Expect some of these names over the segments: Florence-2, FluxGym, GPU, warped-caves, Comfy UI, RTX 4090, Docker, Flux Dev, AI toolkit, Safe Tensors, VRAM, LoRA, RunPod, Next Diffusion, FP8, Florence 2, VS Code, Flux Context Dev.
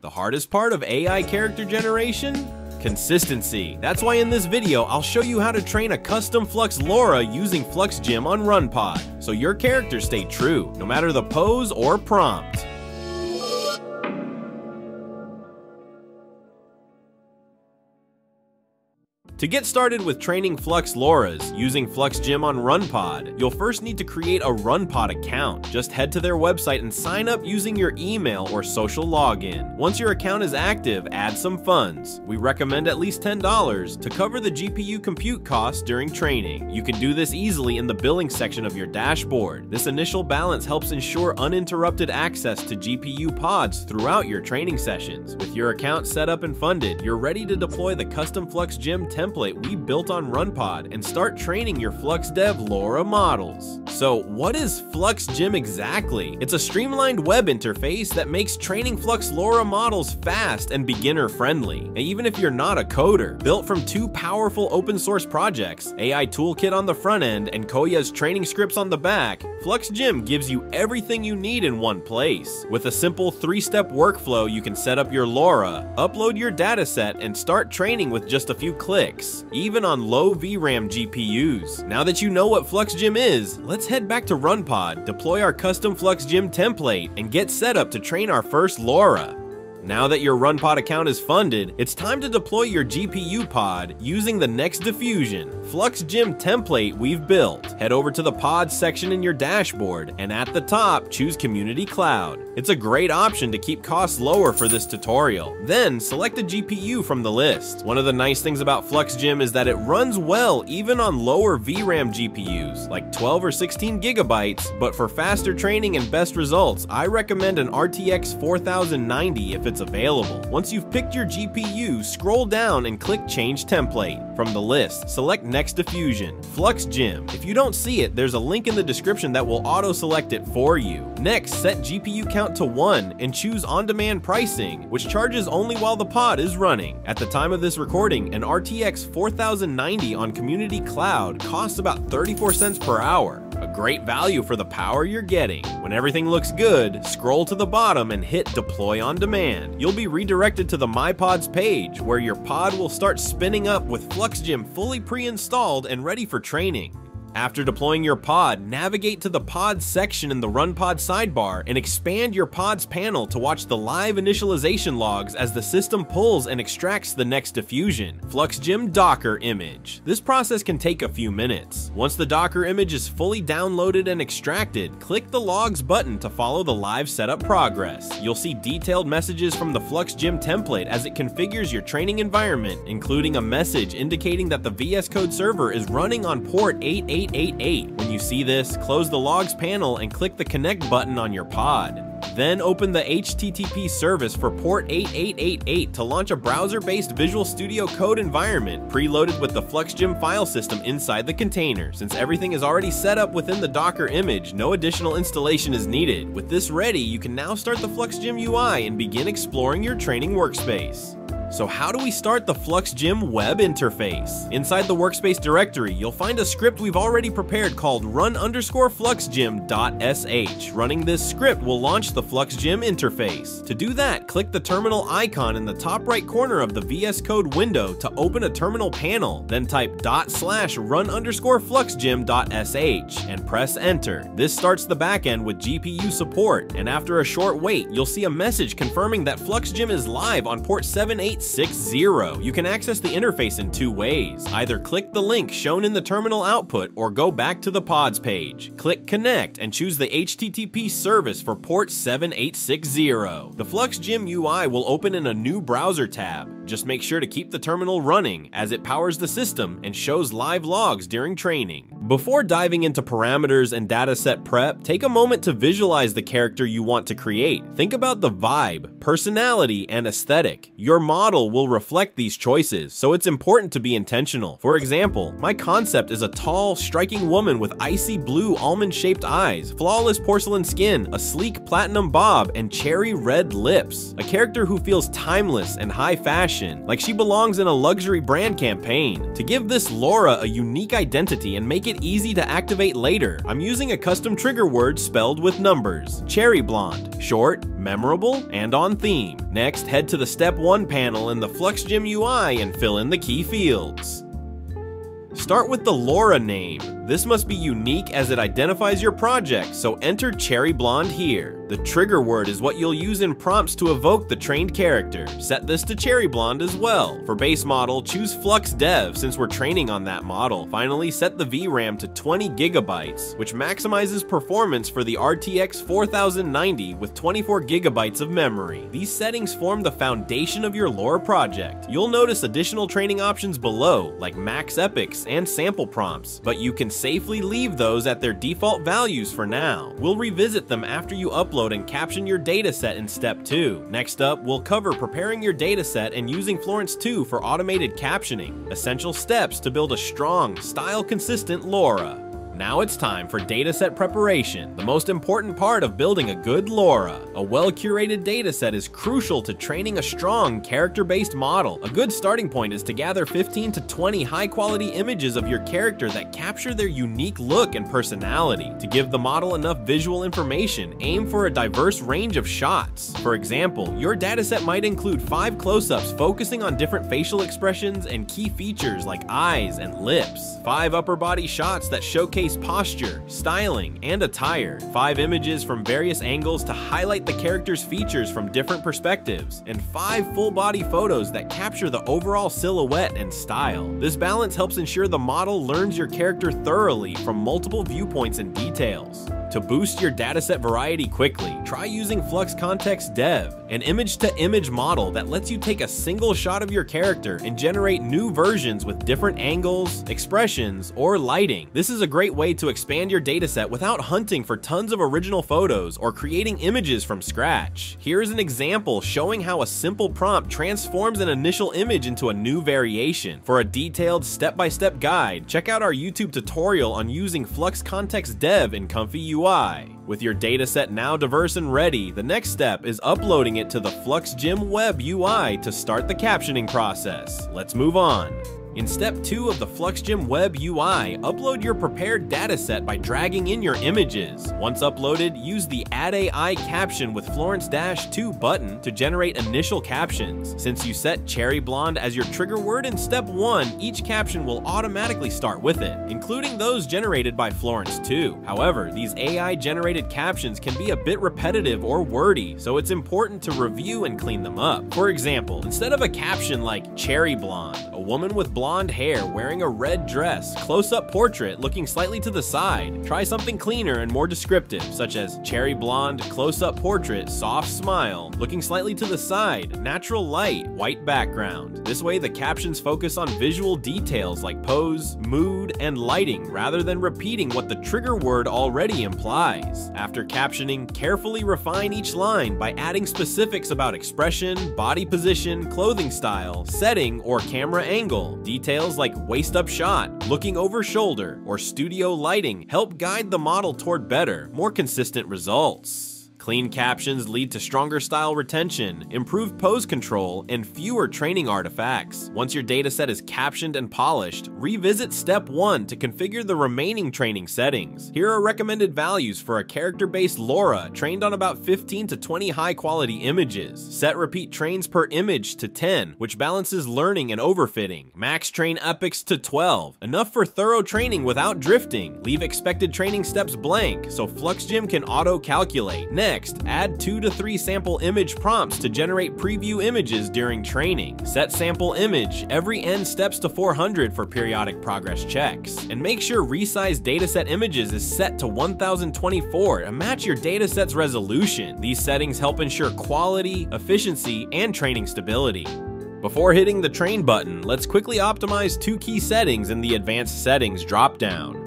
The hardest part of AI character generation? Consistency. That's why in this video, I'll show you how to train a custom Flux LoRA using FluxGym on RunPod, so your characters stay true, no matter the pose or prompt. To get started with training Flux LoRAs using FluxGym on RunPod, you'll first need to create a RunPod account. Just head to their website and sign up using your email or social login. Once your account is active, add some funds. We recommend at least $10 to cover the GPU compute costs during training. You can do this easily in the billing section of your dashboard. This initial balance helps ensure uninterrupted access to GPU pods throughout your training sessions. With your account set up and funded, you're ready to deploy the custom FluxGym template we built on RunPod and start training your Flux Dev LoRA models. So what is FluxGym exactly? It's a streamlined web interface that makes training Flux LoRA models fast and beginner friendly. And even if you're not a coder, built from two powerful open source projects, AI Toolkit on the front end and Koya's training scripts on the back, FluxGym gives you everything you need in one place. With a simple three-step workflow, you can set up your LoRA, upload your dataset, and start training with just a few clicks, even on low VRAM GPUs. Now that you know what FluxGym is, let's head back to RunPod, deploy our custom FluxGym template, and get set up to train our first LoRA. Now that your RunPod account is funded, it's time to deploy your GPU pod using the Next Diffusion FluxGym template we've built. Head over to the pod section in your dashboard, and at the top, choose Community Cloud. It's a great option to keep costs lower for this tutorial. Then select a GPU from the list. One of the nice things about FluxGym is that it runs well even on lower VRAM GPUs, like 12 or 16 gigabytes, but for faster training and best results, I recommend an RTX 4090 if it's available. Once you've picked your GPU, scroll down and click Change Template. From the list, select Next Diffusion FluxGym. If you don't see it, there's a link in the description that will auto-select it for you. Next, set GPU count to 1 and choose on-demand pricing, which charges only while the pod is running. At the time of this recording, an RTX 4090 on Community Cloud costs about 34 cents per hour. A great value for the power you're getting. When everything looks good, scroll to the bottom and hit Deploy on Demand. You'll be redirected to the My Pods page, where your pod will start spinning up with FluxGym fully pre-installed and ready for training. After deploying your pod, navigate to the Pods section in the RunPod sidebar and expand your Pods panel to watch the live initialization logs as the system pulls and extracts the Next Diffusion FluxGym Docker image. This process can take a few minutes. Once the Docker image is fully downloaded and extracted, click the Logs button to follow the live setup progress. You'll see detailed messages from the FluxGym template as it configures your training environment, including a message indicating that the VS Code server is running on port 888. When you see this, close the Logs panel and click the Connect button on your pod. Then open the HTTP service for port 8888 to launch a browser-based Visual Studio Code environment preloaded with the FluxGym file system inside the container. Since everything is already set up within the Docker image, no additional installation is needed. With this ready, you can now start the FluxGym UI and begin exploring your training workspace. So how do we start the FluxGym web interface? Inside the workspace directory, you'll find a script we've already prepared called run_fluxgym.sh. Running this script will launch the FluxGym interface. To do that, click the terminal icon in the top right corner of the VS Code window to open a terminal panel, then type ./run_fluxgym.sh and press enter. This starts the backend with GPU support, and after a short wait, you'll see a message confirming that FluxGym is live on port 7860. You can access the interface in two ways. Either click the link shown in the terminal output or go back to the Pods page. Click Connect and choose the HTTP service for port 7860. The FluxGym UI will open in a new browser tab. Just make sure to keep the terminal running as it powers the system and shows live logs during training. Before diving into parameters and dataset prep, take a moment to visualize the character you want to create. Think about the vibe, personality, and aesthetic. Your model will reflect these choices, so it's important to be intentional. For example, my concept is a tall, striking woman with icy blue almond-shaped eyes, flawless porcelain skin, a sleek platinum bob, and cherry red lips. A character who feels timeless and high fashion, like she belongs in a luxury brand campaign. To give this LoRA a unique identity and make it it easy to activate later. I'm using a custom trigger word spelled with numbers. Cherry blonde, short, memorable, and on theme. Next, head to the Step 1 panel in the FluxGym UI and fill in the key fields. Start with the LoRA name. This must be unique as it identifies your project, so enter Cherry Blonde here. The trigger word is what you'll use in prompts to evoke the trained character. Set this to Cherry Blonde as well. For base model, choose Flux Dev since we're training on that model. Finally, set the VRAM to 20 gigabytes, which maximizes performance for the RTX 4090 with 24 gigabytes of memory. These settings form the foundation of your LoRA project. You'll notice additional training options below, like max epics and sample prompts, but you can safely leave those at their default values for now. We'll revisit them after you upload and caption your dataset in Step 2. Next up, we'll cover preparing your dataset and using Florence 2 for automated captioning, essential steps to build a strong, style-consistent LoRA. Now it's time for dataset preparation, the most important part of building a good LoRA. A well-curated dataset is crucial to training a strong, character-based model. A good starting point is to gather 15 to 20 high-quality images of your character that capture their unique look and personality. To give the model enough visual information, aim for a diverse range of shots. For example, your dataset might include 5 close-ups focusing on different facial expressions and key features like eyes and lips, 5 upper-body shots that showcase posture, styling, and attire, 5 images from various angles to highlight the character's features from different perspectives, and 5 full-body photos that capture the overall silhouette and style. This balance helps ensure the model learns your character thoroughly from multiple viewpoints and details. To boost your dataset variety quickly, try using Flux Context Dev, an image-to-image model that lets you take a single shot of your character and generate new versions with different angles, expressions, or lighting. This is a great way to expand your dataset without hunting for tons of original photos or creating images from scratch. Here is an example showing how a simple prompt transforms an initial image into a new variation. For a detailed step-by-step guide, check out our YouTube tutorial on using Flux Context Dev in Comfy UI. With your dataset now diverse and ready, the next step is uploading it to the FluxGym web UI to start the captioning process. Let's move on. In Step 2 of the FluxGym Web UI, upload your prepared dataset by dragging in your images. Once uploaded, use the Add AI Caption with Florence-2 button to generate initial captions. Since you set Cherry Blonde as your trigger word in Step 1, each caption will automatically start with it, including those generated by Florence 2. However, these AI-generated captions can be a bit repetitive or wordy, so it's important to review and clean them up. For example, instead of a caption like Cherry Blonde, a woman with blonde hair wearing a red dress, close-up portrait looking slightly to the side. Try something cleaner and more descriptive, such as Cherry Blonde, close-up portrait, soft smile, looking slightly to the side, natural light, white background. This way the captions focus on visual details like pose, mood, and lighting rather than repeating what the trigger word already implies. After captioning, carefully refine each line by adding specifics about expression, body position, clothing style, setting, or camera angle. Details like waist-up shot, looking over shoulder, or studio lighting help guide the model toward better, more consistent results. Clean captions lead to stronger style retention, improved pose control, and fewer training artifacts. Once your dataset is captioned and polished, revisit Step 1 to configure the remaining training settings. Here are recommended values for a character-based LoRA trained on about 15 to 20 high-quality images. Set repeat trains per image to 10, which balances learning and overfitting. Max train epics to 12, enough for thorough training without drifting. Leave expected training steps blank so FluxGym can auto-calculate. Next, add 2 to 3 sample image prompts to generate preview images during training. Set sample image every n steps to 400 for periodic progress checks. And make sure resize dataset images is set to 1024 to match your dataset's resolution. These settings help ensure quality, efficiency, and training stability. Before hitting the train button, let's quickly optimize 2 key settings in the advanced settings dropdown.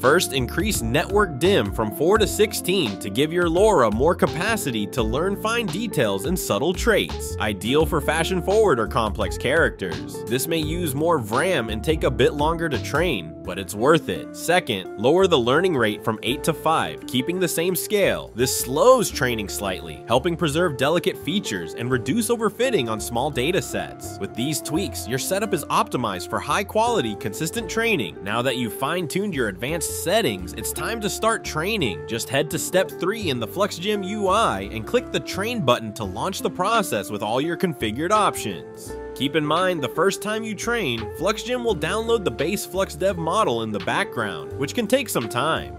First, increase network dim from 4 to 16 to give your LoRA more capacity to learn fine details and subtle traits, ideal for fashion-forward or complex characters. This may use more VRAM and take a bit longer to train, but it's worth it. Second, lower the learning rate from 8 to 5, keeping the same scale. This slows training slightly, helping preserve delicate features and reduce overfitting on small data sets. With these tweaks, your setup is optimized for high quality, consistent training. Now that you've fine-tuned your advanced settings, it's time to start training. Just head to step 3 in the FluxGym UI and click the train button to launch the process with all your configured options. Keep in mind, the first time you train, FluxGym will download the base Flux Dev model in the background, which can take some time.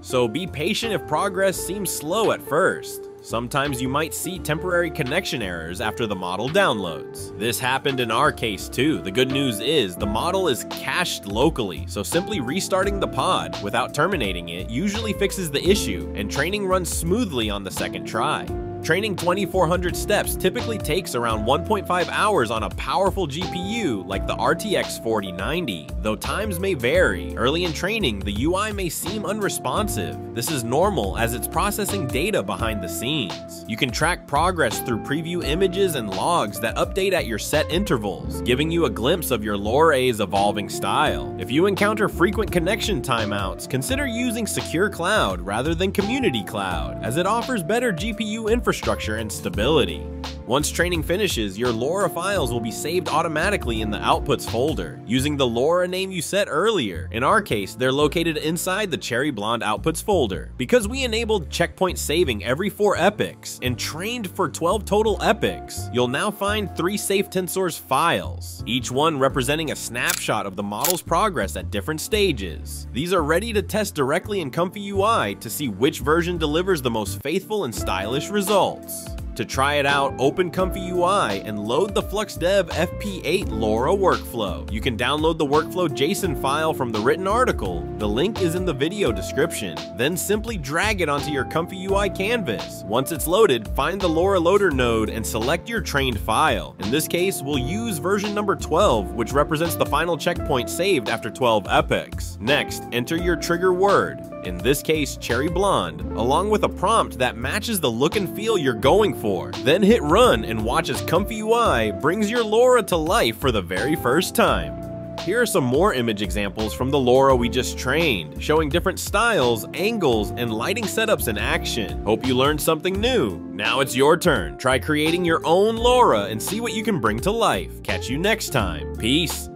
So be patient if progress seems slow at first. Sometimes you might see temporary connection errors after the model downloads. This happened in our case too. The good news is the model is cached locally, so simply restarting the pod without terminating it usually fixes the issue, and training runs smoothly on the second try. Training 2400 steps typically takes around 1.5 hours on a powerful GPU like the RTX 4090. Though times may vary, early in training the UI may seem unresponsive. This is normal as it's processing data behind the scenes. You can track progress through preview images and logs that update at your set intervals, giving you a glimpse of your LoRA's evolving style. If you encounter frequent connection timeouts, consider using Secure Cloud rather than Community Cloud, as it offers better GPU infrastructure and stability. Once training finishes, your LoRA files will be saved automatically in the Outputs folder, using the LoRA name you set earlier. In our case, they're located inside the Cherry Blonde Outputs folder, because we enabled checkpoint saving every 4 epochs, and trained for 12 total epochs. You'll now find 3 Safe Tensors files, each one representing a snapshot of the model's progress at different stages. These are ready to test directly in Comfy UI to see which version delivers the most faithful and stylish results. To try it out, open Comfy UI and load the FluxDev FP8 LoRA workflow. You can download the workflow JSON file from the written article. The link is in the video description. Then simply drag it onto your Comfy UI canvas. Once it's loaded, find the LoRA loader node and select your trained file. In this case, we'll use version number 12, which represents the final checkpoint saved after 12 epochs. Next, enter your trigger word, in this case Cherry Blonde, along with a prompt that matches the look and feel you're going for. Then hit run and watch as Comfy UI brings your LoRA to life for the very first time. Here are some more image examples from the LoRA we just trained, showing different styles, angles, and lighting setups in action. Hope you learned something new. Now it's your turn. Try creating your own LoRA and see what you can bring to life. Catch you next time. Peace.